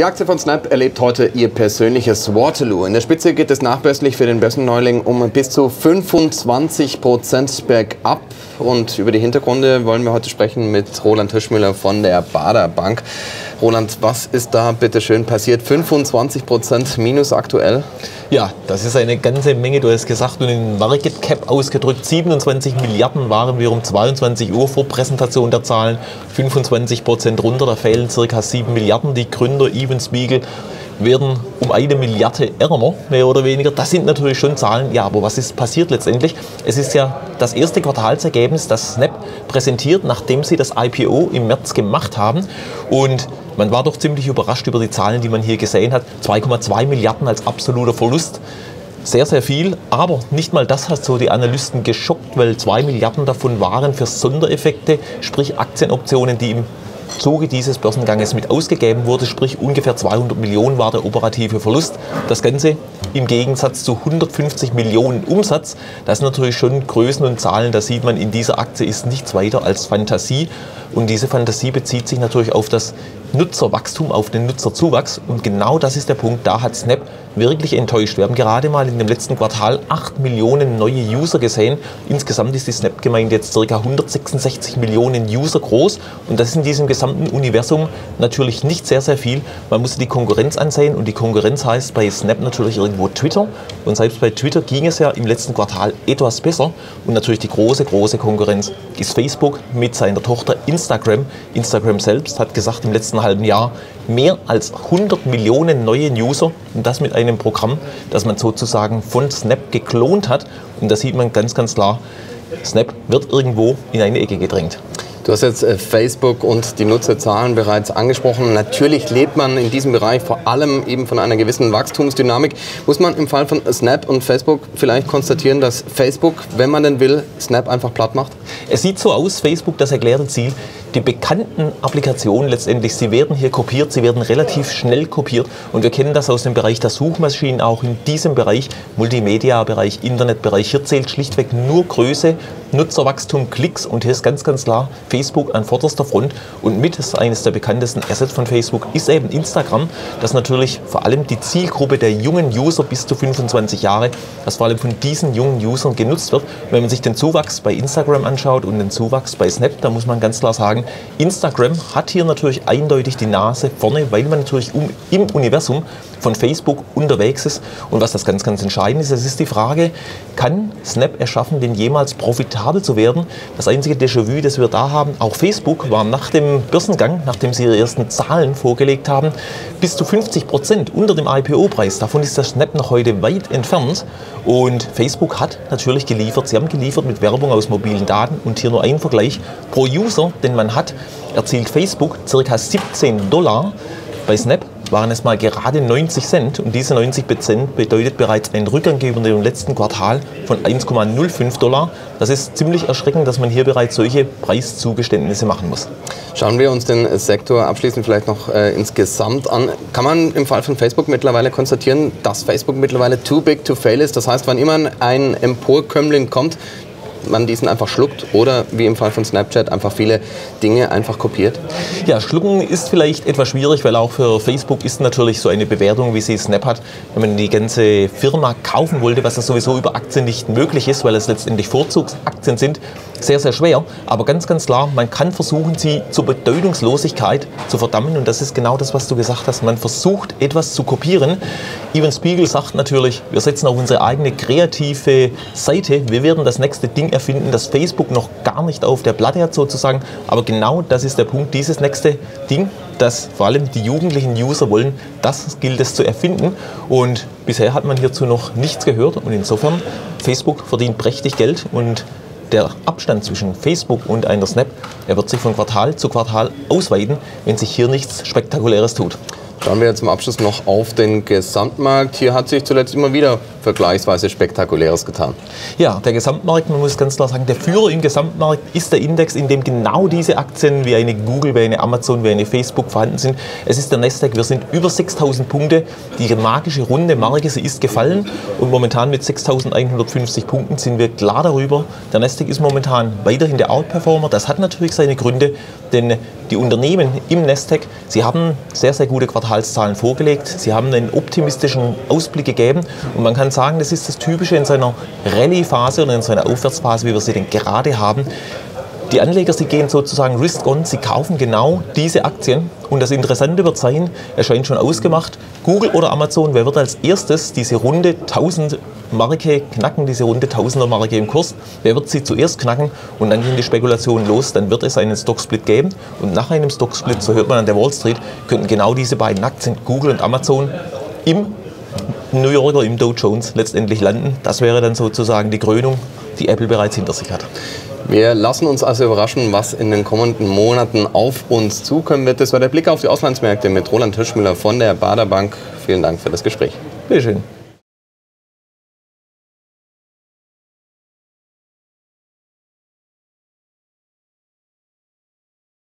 Die Aktie von Snap erlebt heute ihr persönliches Waterloo. In der Spitze geht es nachbörslich für den Börsenneuling um bis zu 25% bergab. Und über die Hintergründe wollen wir heute sprechen mit Roland Hirschmüller von der Baader Bank. Roland, was ist da bitte schön passiert? 25% minus aktuell? Ja, das ist eine ganze Menge. Du hast gesagt, und in Market Cap ausgedrückt, 27 Milliarden waren wir um 22 Uhr vor Präsentation der Zahlen. 25% runter, da fehlen ca. 7 Milliarden. Die Gründer Evan Spiegel werden um 1 Milliarde ärmer, mehr oder weniger. Das sind natürlich schon Zahlen. Ja, aber was ist passiert letztendlich? Es ist ja das erste Quartalsergebnis, das Snap präsentiert, nachdem sie das IPO im März gemacht haben. Und man war doch ziemlich überrascht über die Zahlen, die man hier gesehen hat. 2,2 Milliarden als absoluter Verlust. Sehr, sehr viel, aber nicht mal das hat so die Analysten geschockt, weil 2 Milliarden davon waren für Sondereffekte, sprich Aktienoptionen, die im Zuge dieses Börsenganges mit ausgegeben wurde, sprich ungefähr 200 Millionen war der operative Verlust. Das Ganze im Gegensatz zu 150 Millionen Umsatz. Das sind natürlich schon Größen und Zahlen, da sieht man, in dieser Aktie ist nichts weiter als Fantasie. Und diese Fantasie bezieht sich natürlich auf das Nutzerwachstum, auf den Nutzerzuwachs. Und genau das ist der Punkt, da hat Snap wirklich enttäuscht. Wir haben gerade mal in dem letzten Quartal 8 Millionen neue User gesehen. Insgesamt ist die Snap-Gemeinde jetzt ca. 166 Millionen User groß. Und das ist in diesem gesamten Universum natürlich nicht sehr, sehr viel. Man muss die Konkurrenz ansehen. Und die Konkurrenz heißt bei Snap natürlich irgendwo Twitter. Und selbst bei Twitter ging es ja im letzten Quartal etwas besser. Und natürlich die große, große Konkurrenz ist Facebook mit seiner Tochter Instagram. Instagram selbst hat gesagt, im letzten halben Jahr mehr als 100 Millionen neue User, und das mit einem Programm, das man sozusagen von Snap geklont hat. Und da sieht man ganz, ganz klar, Snap wird irgendwo in eine Ecke gedrängt. Du hast jetzt Facebook und die Nutzerzahlen bereits angesprochen. Natürlich lebt man in diesem Bereich vor allem eben von einer gewissen Wachstumsdynamik. Muss man im Fall von Snap und Facebook vielleicht konstatieren, dass Facebook, wenn man denn will, Snap einfach platt macht? Es sieht so aus, Facebook, das erklärte Ziel, die bekannten Applikationen letztendlich, sie werden hier kopiert, sie werden relativ schnell kopiert. Und wir kennen das aus dem Bereich der Suchmaschinen, auch in diesem Bereich, Multimedia-Bereich, Internetbereich. Hier zählt schlichtweg nur Größe, Nutzerwachstum, Klicks. Und hier ist ganz, ganz klar Facebook an vorderster Front. Und mit eines der bekanntesten Assets von Facebook ist eben Instagram, das natürlich vor allem die Zielgruppe der jungen User bis zu 25 Jahre, das vor allem von diesen jungen Usern genutzt wird. Und wenn man sich den Zuwachs bei Instagram anschaut und den Zuwachs bei Snap, da muss man ganz klar sagen, Instagram hat hier natürlich eindeutig die Nase vorne, weil man natürlich im Universum von Facebook unterwegs ist. Und was das ganz, ganz entscheidend ist, das ist die Frage, kann Snap erschaffen, denn jemals profitabel zu werden? Das einzige Déjà-vu, das wir da haben, auch Facebook war nach dem Börsengang, nachdem sie ihre ersten Zahlen vorgelegt haben, bis zu 50% unter dem IPO-Preis. Davon ist der Snap noch heute weit entfernt. Und Facebook hat natürlich geliefert. Sie haben geliefert mit Werbung aus mobilen Daten. Und hier nur ein Vergleich pro User, den man hat, erzielt Facebook ca. 17 Dollar. Bei Snap waren es mal gerade 90 Cent. Und diese 90% bedeutet bereits einen Rückgang gegenüber dem letzten Quartal von 1,05 Dollar. Das ist ziemlich erschreckend, dass man hier bereits solche Preiszugeständnisse machen muss. Schauen wir uns den Sektor abschließend vielleicht noch insgesamt an. Kann man im Fall von Facebook mittlerweile konstatieren, dass Facebook mittlerweile too big to fail ist? Das heißt, wann immer ein Emporkömmling kommt, man diesen einfach schluckt oder wie im Fall von Snapchat einfach viele Dinge einfach kopiert? Ja, schlucken ist vielleicht etwas schwierig, weil auch für Facebook ist natürlich so eine Bewertung, wie sie Snap hat, wenn man die ganze Firma kaufen wollte, was das sowieso über Aktien nicht möglich ist, weil es letztendlich Vorzugsaktien sind, sehr, sehr schwer. Aber ganz, ganz klar, man kann versuchen, sie zur Bedeutungslosigkeit zu verdammen und das ist genau das, was du gesagt hast. Man versucht, etwas zu kopieren. Evan Spiegel sagt natürlich, wir setzen auf unsere eigene kreative Seite, wir werden das nächste Ding erfinden, das Facebook noch gar nicht auf der Platte hat sozusagen, aber genau das ist der Punkt, dieses nächste Ding, das vor allem die jugendlichen User wollen, das gilt es zu erfinden und bisher hat man hierzu noch nichts gehört und insofern, Facebook verdient prächtig Geld und der Abstand zwischen Facebook und einer Snap, er wird sich von Quartal zu Quartal ausweiten, wenn sich hier nichts Spektakuläres tut. Schauen wir jetzt zum Abschluss noch auf den Gesamtmarkt, hier hat sich zuletzt immer wieder vergleichsweise Spektakuläres getan. Ja, der Gesamtmarkt, man muss ganz klar sagen, der Führer im Gesamtmarkt ist der Index, in dem genau diese Aktien wie eine Google, wie eine Amazon, wie eine Facebook vorhanden sind. Es ist der Nasdaq, wir sind über 6.000 Punkte. Die magische runde Marke, sie ist gefallen und momentan mit 6.150 Punkten sind wir klar darüber. Der Nasdaq ist momentan weiterhin der Outperformer. Das hat natürlich seine Gründe, denn die Unternehmen im Nasdaq, sie haben sehr, sehr gute Quartalszahlen vorgelegt. Sie haben einen optimistischen Ausblick gegeben und man kann sagen, das ist das Typische in seiner Rallye-Phase oder in seiner Aufwärtsphase, wie wir sie denn gerade haben. Die Anleger, sie gehen sozusagen risk-on, sie kaufen genau diese Aktien. Und das Interessante wird sein, erscheint schon ausgemacht, Google oder Amazon, wer wird als erstes diese runde 1000-Marke knacken, diese runde 1000er-Marke im Kurs, wer wird sie zuerst knacken und dann gehen die Spekulationen los, dann wird es einen Stocksplit geben und nach einem Stocksplit, so hört man an der Wall Street, könnten genau diese beiden Aktien, Google und Amazon, im New Yorker, im Dow Jones letztendlich landen. Das wäre dann sozusagen die Krönung, die Apple bereits hinter sich hat. Wir lassen uns also überraschen, was in den kommenden Monaten auf uns zukommen wird. Das war der Blick auf die Auslandsmärkte mit Roland Hirschmüller von der Baader Bank. Vielen Dank für das Gespräch. Bitte schön.